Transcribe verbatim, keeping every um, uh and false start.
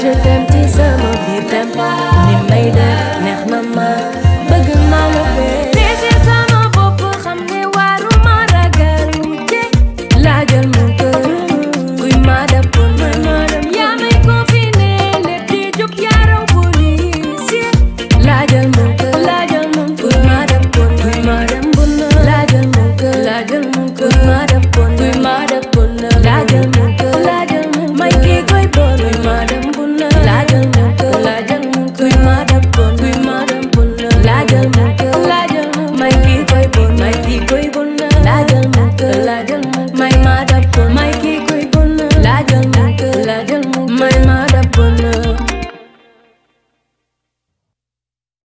Je t'aime.